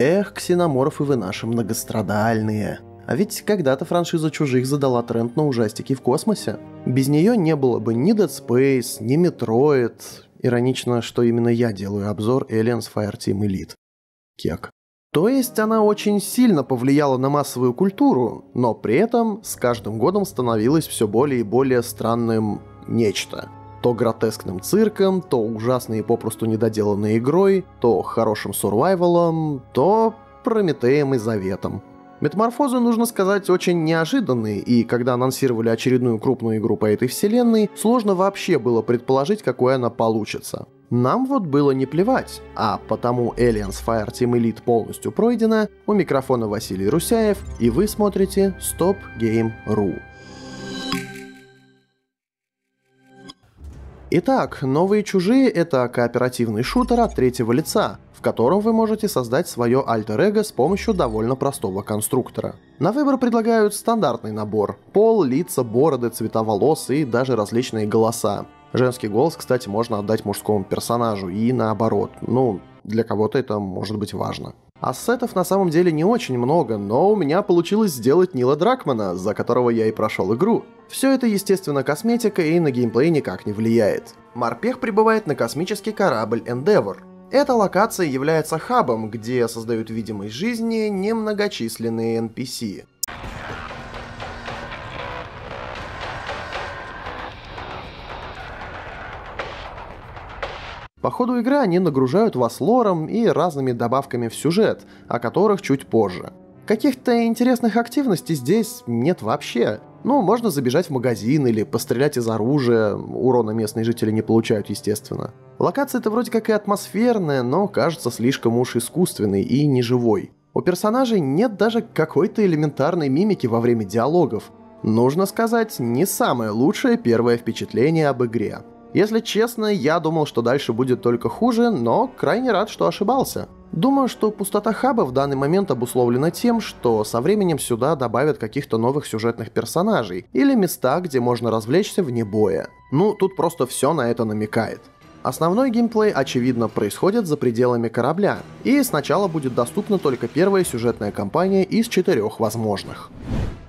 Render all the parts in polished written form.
Эх, ксеноморфы вы наши многострадальные. А ведь когда-то франшиза «Чужих» задала тренд на ужастики в космосе. Без нее не было бы ни Dead Space, ни Metroid. Иронично, что именно я делаю обзор Aliens: Fireteam Elite. Кек. То есть она очень сильно повлияла на массовую культуру, но при этом с каждым годом становилось все более и более странным нечто. То гротескным цирком, то ужасной и попросту недоделанной игрой, то хорошим сурвайвалом, то Прометеем и Заветом. Метаморфозы, нужно сказать, очень неожиданные, и когда анонсировали очередную крупную игру по этой вселенной, сложно вообще было предположить, какой она получится. Нам вот было не плевать, а потому Aliens: Fireteam Elite полностью пройдена, у микрофона Василий Русяев, и вы смотрите StopGame.ru. Итак, новые «Чужие» — это кооперативный шутер от третьего лица, в котором вы можете создать свое альтер-эго с помощью довольно простого конструктора. На выбор предлагают стандартный набор — пол, лица, бороды, цвета волос и даже различные голоса. Женский голос, кстати, можно отдать мужскому персонажу и наоборот, ну, для кого-то это может быть важно. Ассетов на самом деле не очень много, но у меня получилось сделать Нила Дракмана, за которого я и прошел игру. Все это, естественно, косметика и на геймплей никак не влияет. Морпех прибывает на космический корабль Endeavor. Эта локация является хабом, где создают видимость жизни немногочисленные NPC. По ходу игры они нагружают вас лором и разными добавками в сюжет, о которых чуть позже. Каких-то интересных активностей здесь нет вообще. Ну, можно забежать в магазин или пострелять из оружия, урона местные жители не получают, естественно. Локация-то вроде как и атмосферная, но кажется слишком уж искусственной и неживой. У персонажей нет даже какой-то элементарной мимики во время диалогов. Нужно сказать, не самое лучшее первое впечатление об игре. Если честно, я думал, что дальше будет только хуже, но крайне рад, что ошибался. Думаю, что пустота хаба в данный момент обусловлена тем, что со временем сюда добавят каких-то новых сюжетных персонажей или места, где можно развлечься вне боя. Ну, тут просто все на это намекает. Основной геймплей, очевидно, происходит за пределами корабля, и сначала будет доступна только первая сюжетная кампания из 4 возможных.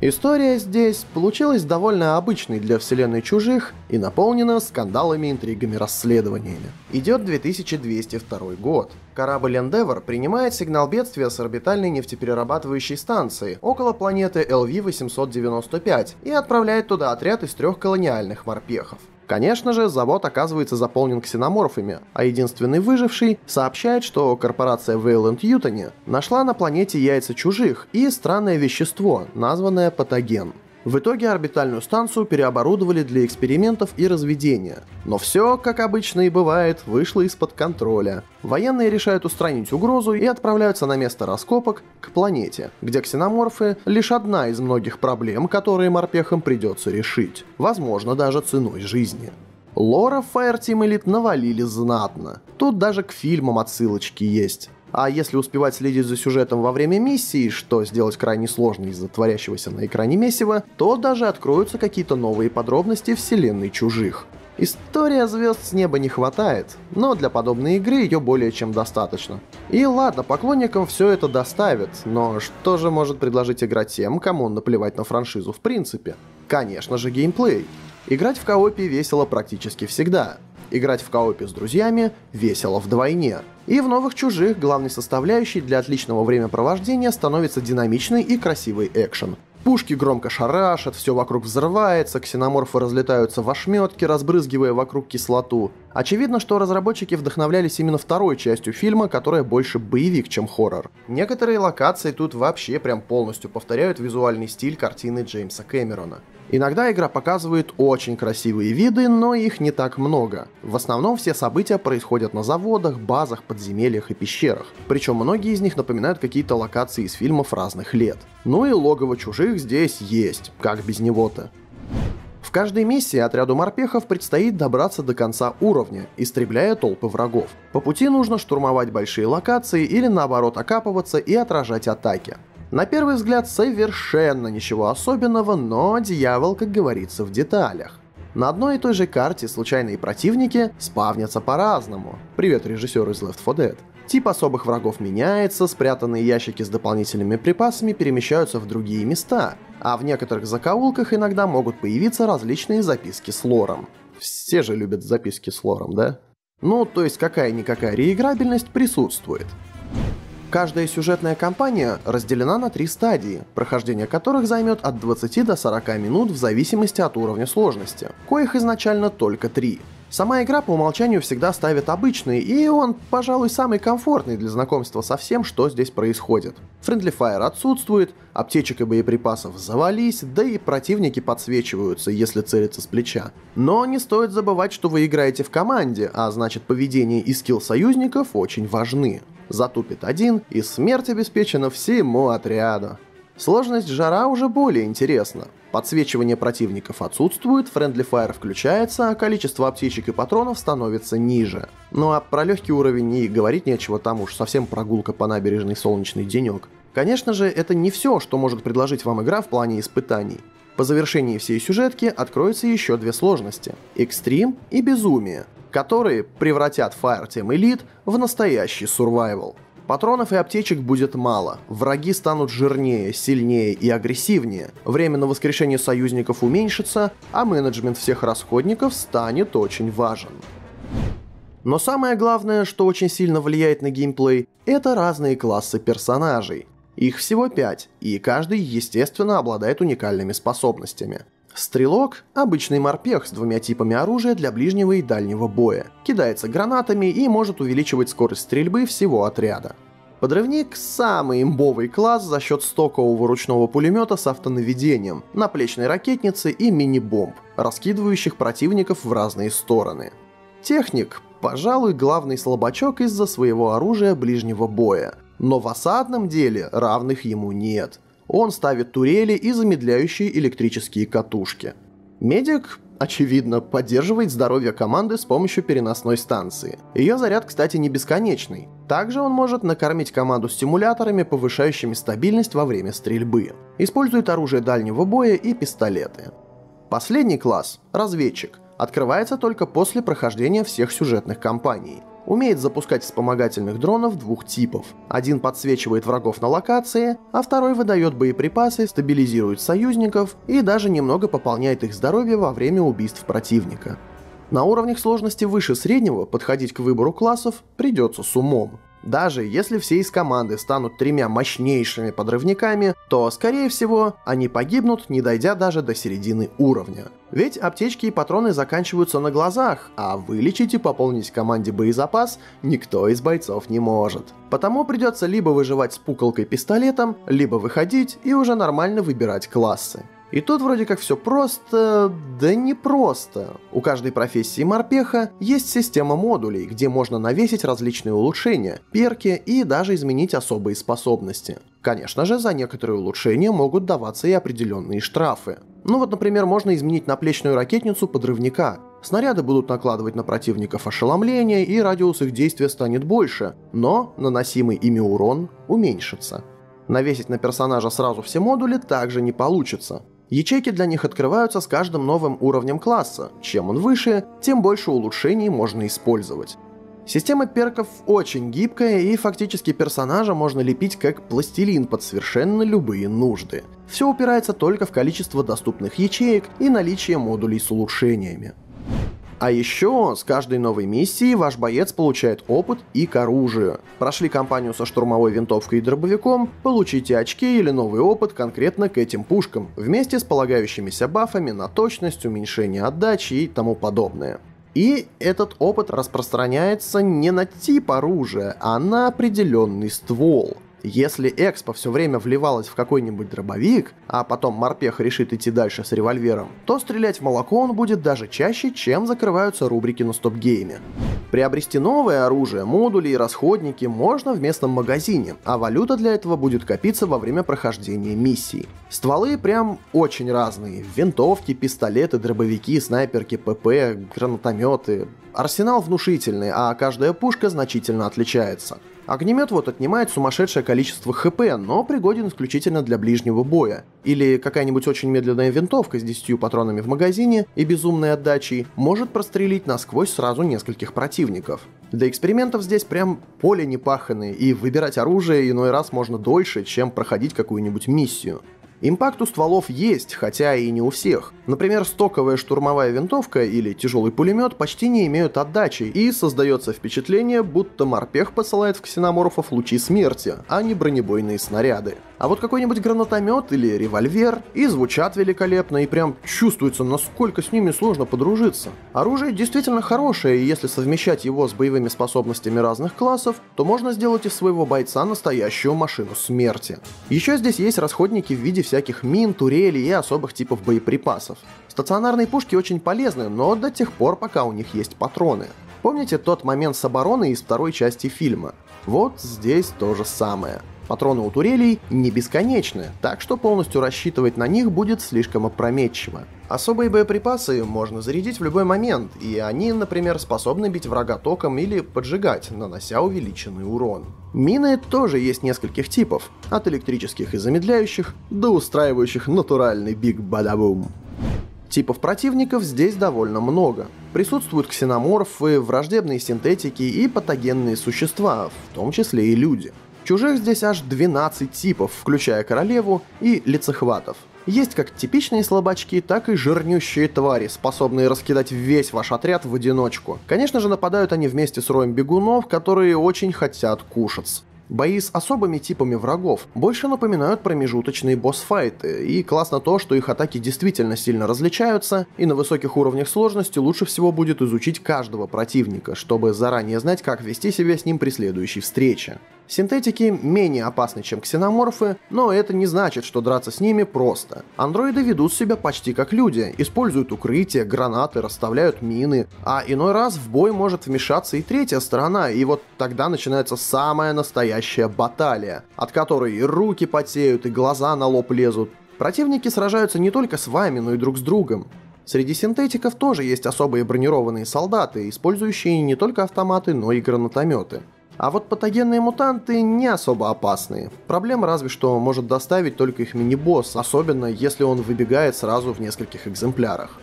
История здесь получилась довольно обычной для вселенной «Чужих» и наполнена скандалами, интригами, расследованиями. Идет 2202 год. Корабль «Эндевор» принимает сигнал бедствия с орбитальной нефтеперерабатывающей станции около планеты LV-895 и отправляет туда отряд из 3 колониальных морпехов. Конечно же, завод оказывается заполнен ксеноморфами, а единственный выживший сообщает, что корпорация Вейланд-Ютани нашла на планете яйца чужих и странное вещество, названное патоген. В итоге орбитальную станцию переоборудовали для экспериментов и разведения. Но все, как обычно и бывает, вышло из-под контроля. Военные решают устранить угрозу и отправляются на место раскопок к планете, где ксеноморфы — лишь одна из многих проблем, которые морпехам придется решить. Возможно, даже ценой жизни. Лора в Fireteam Elite навалили знатно. Тут даже к фильмам отсылочки есть. А если успевать следить за сюжетом во время миссии, что сделать крайне сложно из-за творящегося на экране месива, то даже откроются какие-то новые подробности вселенной «Чужих». История звезд с неба не хватает, но для подобной игры ее более чем достаточно. И ладно, поклонникам все это доставит, но что же может предложить игра тем, кому наплевать на франшизу в принципе? Конечно же, геймплей. Играть в коопе весело практически всегда. Играть в коопе с друзьями весело вдвойне. И в новых «Чужих» главной составляющей для отличного времяпровождения становится динамичный и красивый экшен. Пушки громко шарашат, все вокруг взрывается, ксеноморфы разлетаются в ошметки, разбрызгивая вокруг кислоту. Очевидно, что разработчики вдохновлялись именно второй частью фильма, которая больше боевик, чем хоррор. Некоторые локации тут вообще прям полностью повторяют визуальный стиль картины Джеймса Кэмерона. Иногда игра показывает очень красивые виды, но их не так много. В основном все события происходят на заводах, базах, подземельях и пещерах. Причем многие из них напоминают какие-то локации из фильмов разных лет. Ну и логово чужих здесь есть, как без него-то. В каждой миссии отряду морпехов предстоит добраться до конца уровня, истребляя толпы врагов. По пути нужно штурмовать большие локации или наоборот окапываться и отражать атаки. На первый взгляд совершенно ничего особенного, но дьявол, как говорится, в деталях. На одной и той же карте случайные противники спавнятся по-разному. Привет, режиссер из Left 4 Dead. Тип особых врагов меняется, спрятанные ящики с дополнительными припасами перемещаются в другие места, а в некоторых закоулках иногда могут появиться различные записки с лором. Все же любят записки с лором, да? Ну, то есть какая-никакая реиграбельность присутствует. Каждая сюжетная кампания разделена на 3 стадии, прохождение которых займет от 20 до 40 минут в зависимости от уровня сложности, коих изначально только 3. Сама игра по умолчанию всегда ставит обычный, и он, пожалуй, самый комфортный для знакомства со всем, что здесь происходит. Friendly Fire отсутствует, аптечек и боеприпасов завались, да и противники подсвечиваются, если целиться с плеча. Но не стоит забывать, что вы играете в команде, а значит поведение и скилл союзников очень важны. Затупит один, и смерть обеспечена всему отряду. Сложность жара уже более интересна. Подсвечивание противников отсутствует, Friendly Fire включается, а количество аптечек и патронов становится ниже. Ну а про легкий уровень и говорить нечего, там уж совсем прогулка по набережной солнечный денек. Конечно же, это не все, что может предложить вам игра в плане испытаний. По завершении всей сюжетки откроются еще 2 сложности – Экстрим и Безумие, которые превратят Fireteam Elite в настоящий сурвайвал. Патронов и аптечек будет мало, враги станут жирнее, сильнее и агрессивнее, время на воскрешение союзников уменьшится, а менеджмент всех расходников станет очень важен. Но самое главное, что очень сильно влияет на геймплей, это разные классы персонажей. Их всего 5, и каждый, естественно, обладает уникальными способностями. Стрелок – обычный морпех с 2 типами оружия для ближнего и дальнего боя, кидается гранатами и может увеличивать скорость стрельбы всего отряда. Подрывник – самый имбовый класс за счет стокового ручного пулемета с автонаведением, наплечной ракетницы и мини-бомб, раскидывающих противников в разные стороны. Техник – пожалуй, главный слабачок из-за своего оружия ближнего боя, но в осадном деле равных ему нет. Он ставит турели и замедляющие электрические катушки. Медик, очевидно, поддерживает здоровье команды с помощью переносной станции. Ее заряд, кстати, не бесконечный. Также он может накормить команду стимуляторами, повышающими стабильность во время стрельбы. Использует оружие дальнего боя и пистолеты. Последний класс, разведчик, открывается только после прохождения всех сюжетных кампаний. Умеет запускать вспомогательных дронов 2 типов. Один подсвечивает врагов на локации, а второй выдает боеприпасы, стабилизирует союзников и даже немного пополняет их здоровье во время убийств противника. На уровнях сложности выше среднего подходить к выбору классов придется с умом. Даже если все из команды станут 3 мощнейшими подрывниками, то, скорее всего, они погибнут, не дойдя даже до середины уровня. Ведь аптечки и патроны заканчиваются на глазах, а вылечить и пополнить команде боезапас никто из бойцов не может. Потому придется либо выживать с пуколкой-пистолетом, либо выходить и уже нормально выбирать классы. И тут вроде как все просто, да не просто. У каждой профессии морпеха есть система модулей, где можно навесить различные улучшения, перки и даже изменить особые способности. Конечно же, за некоторые улучшения могут даваться и определенные штрафы. Ну вот, например, можно изменить наплечную ракетницу подрывника. Снаряды будут накладывать на противников ошеломление, и радиус их действия станет больше, но наносимый ими урон уменьшится. Навесить на персонажа сразу все модули также не получится. Ячейки для них открываются с каждым новым уровнем класса, чем он выше, тем больше улучшений можно использовать. Система перков очень гибкая, и фактически персонажа можно лепить как пластилин под совершенно любые нужды. Все упирается только в количество доступных ячеек и наличие модулей с улучшениями. А еще с каждой новой миссией ваш боец получает опыт и к оружию. Прошли кампанию со штурмовой винтовкой и дробовиком, получите очки или новый опыт конкретно к этим пушкам, вместе с полагающимися бафами на точность, уменьшение отдачи и тому подобное. И этот опыт распространяется не на тип оружия, а на определенный ствол. Если экспо все время вливалась в какой-нибудь дробовик, а потом морпех решит идти дальше с револьвером, то стрелять в молоко он будет даже чаще, чем закрываются рубрики на StopGame. Приобрести новое оружие, модули и расходники можно в местном магазине, а валюта для этого будет копиться во время прохождения миссий. Стволы прям очень разные. Винтовки, пистолеты, дробовики, снайперки, ПП, гранатометы. Арсенал внушительный, а каждая пушка значительно отличается. Огнемет вот отнимает сумасшедшее количество ХП, но пригоден исключительно для ближнего боя. Или какая-нибудь очень медленная винтовка с 10 патронами в магазине и безумной отдачей может прострелить насквозь сразу нескольких противников. Для экспериментов здесь прям поле непаханное, и выбирать оружие иной раз можно дольше, чем проходить какую-нибудь миссию. Импакт у стволов есть, хотя и не у всех. Например, стоковая штурмовая винтовка или тяжелый пулемет почти не имеют отдачи, и создается впечатление, будто морпех посылает в ксеноморфов лучи смерти, а не бронебойные снаряды. А вот какой-нибудь гранатомет или револьвер и звучат великолепно, и прям чувствуется, насколько с ними сложно подружиться. Оружие действительно хорошее, и если совмещать его с боевыми способностями разных классов, то можно сделать из своего бойца настоящую машину смерти. Еще здесь есть расходники в виде всяких мин, турелей и особых типов боеприпасов. Стационарные пушки очень полезны, но до тех пор, пока у них есть патроны. Помните тот момент с обороной из второй части фильма? Вот здесь то же самое. Патроны у турелей не бесконечны, так что полностью рассчитывать на них будет слишком опрометчиво. Особые боеприпасы можно зарядить в любой момент, и они, например, способны бить врага током или поджигать, нанося увеличенный урон. Мины тоже есть нескольких типов, от электрических и замедляющих до устраивающих натуральный биг-бадабум. Типов противников здесь довольно много. Присутствуют ксеноморфы, враждебные синтетики и патогенные существа, в том числе и люди. Чужих здесь аж 12 типов, включая королеву и лицехватов. Есть как типичные слабачки, так и жирнющие твари, способные раскидать весь ваш отряд в одиночку. Конечно же, нападают они вместе с роем бегунов, которые очень хотят кушаться. Бои с особыми типами врагов больше напоминают промежуточные босс-файты, и классно то, что их атаки действительно сильно различаются, и на высоких уровнях сложности лучше всего будет изучить каждого противника, чтобы заранее знать, как вести себя с ним при следующей встрече. Синтетики менее опасны, чем ксеноморфы, но это не значит, что драться с ними просто. Андроиды ведут себя почти как люди, используют укрытия, гранаты, расставляют мины, а иной раз в бой может вмешаться и третья сторона, и вот тогда начинается самая настоящая баталия, от которой и руки потеют, и глаза на лоб лезут. Противники сражаются не только с вами, но и друг с другом. Среди синтетиков тоже есть особые бронированные солдаты, использующие не только автоматы, но и гранатометы. А вот патогенные мутанты не особо опасные. Проблем разве что может доставить только их мини-босс, особенно если он выбегает сразу в нескольких экземплярах.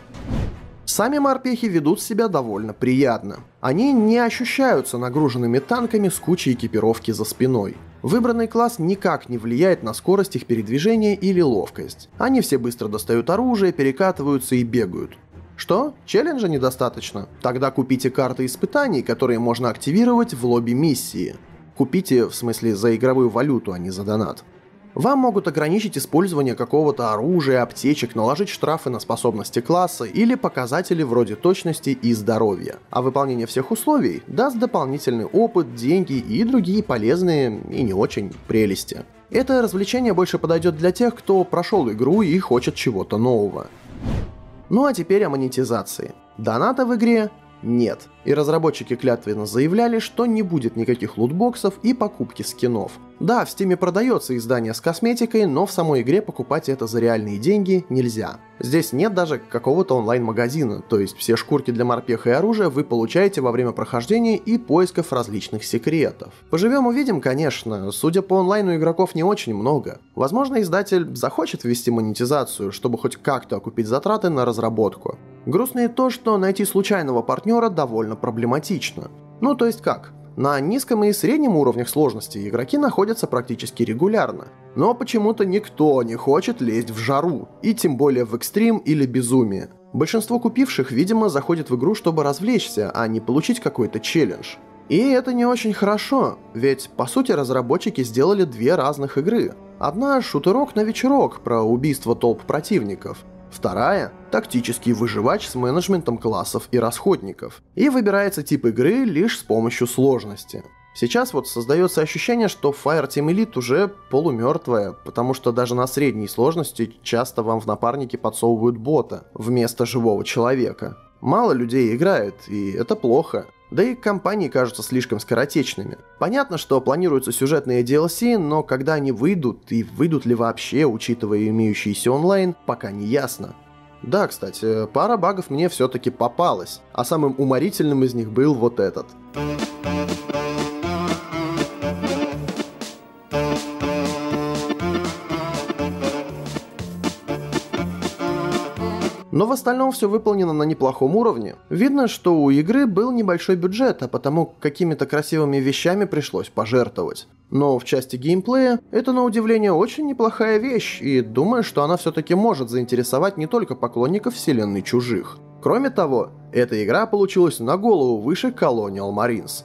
Сами морпехи ведут себя довольно приятно. Они не ощущаются нагруженными танками с кучей экипировки за спиной. Выбранный класс никак не влияет на скорость их передвижения или ловкость. Они все быстро достают оружие, перекатываются и бегают. Что? Челленджа недостаточно? Тогда купите карты испытаний, которые можно активировать в лобби миссии. Купите, в смысле, за игровую валюту, а не за донат. Вам могут ограничить использование какого-то оружия, аптечек, наложить штрафы на способности класса или показатели вроде точности и здоровья. А выполнение всех условий даст дополнительный опыт, деньги и другие полезные и не очень прелести. Это развлечение больше подойдет для тех, кто прошел игру и хочет чего-то нового. Ну а теперь о монетизации. Доната в игре нет, и разработчики клятвенно заявляли, что не будет никаких лутбоксов и покупки скинов. Да, в Steam продается издание с косметикой, но в самой игре покупать это за реальные деньги нельзя. Здесь нет даже какого-то онлайн-магазина, то есть все шкурки для морпеха и оружия вы получаете во время прохождения и поисков различных секретов. Поживем увидим, конечно, судя по онлайну игроков не очень много. Возможно, издатель захочет ввести монетизацию, чтобы хоть как-то окупить затраты на разработку. Грустно и то, что найти случайного партнера довольно проблематично. Ну то есть как? На низком и среднем уровнях сложности игроки находятся практически регулярно, но почему-то никто не хочет лезть в жару, и тем более в экстрим или безумие. Большинство купивших, видимо, заходит в игру, чтобы развлечься, а не получить какой-то челлендж. И это не очень хорошо, ведь по сути разработчики сделали две разных игры. Одна — шутерок на вечерок про убийство толп противников. Вторая — тактический выживач с менеджментом классов и расходников. И выбирается тип игры лишь с помощью сложности. Сейчас вот создается ощущение, что Fireteam Elite уже полумертвая, потому что даже на средней сложности часто вам в напарнике подсовывают бота вместо живого человека. Мало людей играет, и это плохо. Да и компании кажутся слишком скоротечными. Понятно, что планируются сюжетные DLC, но когда они выйдут, и выйдут ли вообще, учитывая имеющийся онлайн, пока не ясно. Да, кстати, пара багов мне все-таки попалась, а самым уморительным из них был вот этот. Но в остальном все выполнено на неплохом уровне. Видно, что у игры был небольшой бюджет, а потому какими-то красивыми вещами пришлось пожертвовать. Но в части геймплея это, на удивление, очень неплохая вещь, и думаю, что она все-таки может заинтересовать не только поклонников вселенной Чужих. Кроме того, эта игра получилась на голову выше Colonial Marines.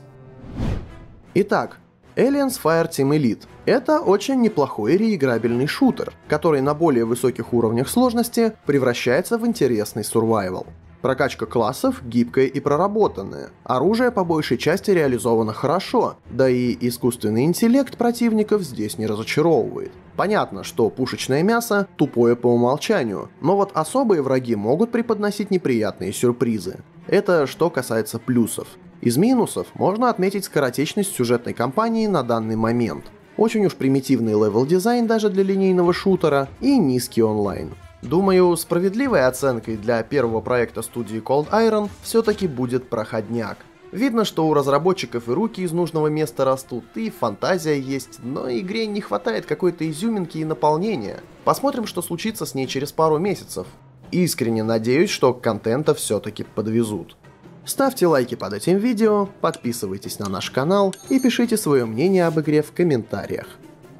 Итак, Aliens: Fireteam Elite — это очень неплохой реиграбельный шутер, который на более высоких уровнях сложности превращается в интересный сурвайвал. Прокачка классов гибкая и проработанная, оружие по большей части реализовано хорошо, да и искусственный интеллект противников здесь не разочаровывает. Понятно, что пушечное мясо тупое по умолчанию, но вот особые враги могут преподносить неприятные сюрпризы. Это что касается плюсов. Из минусов можно отметить скоротечность сюжетной кампании на данный момент, очень уж примитивный левел-дизайн даже для линейного шутера и низкий онлайн. Думаю, справедливой оценкой для первого проекта студии Cold Iron все-таки будет проходняк. Видно, что у разработчиков и руки из нужного места растут, и фантазия есть, но игре не хватает какой-то изюминки и наполнения. Посмотрим, что случится с ней через пару месяцев. Искренне надеюсь, что контента все-таки подвезут. Ставьте лайки под этим видео, подписывайтесь на наш канал и пишите свое мнение об игре в комментариях.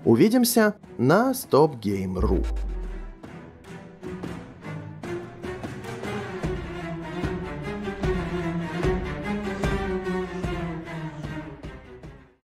Увидимся на StopGame.ru.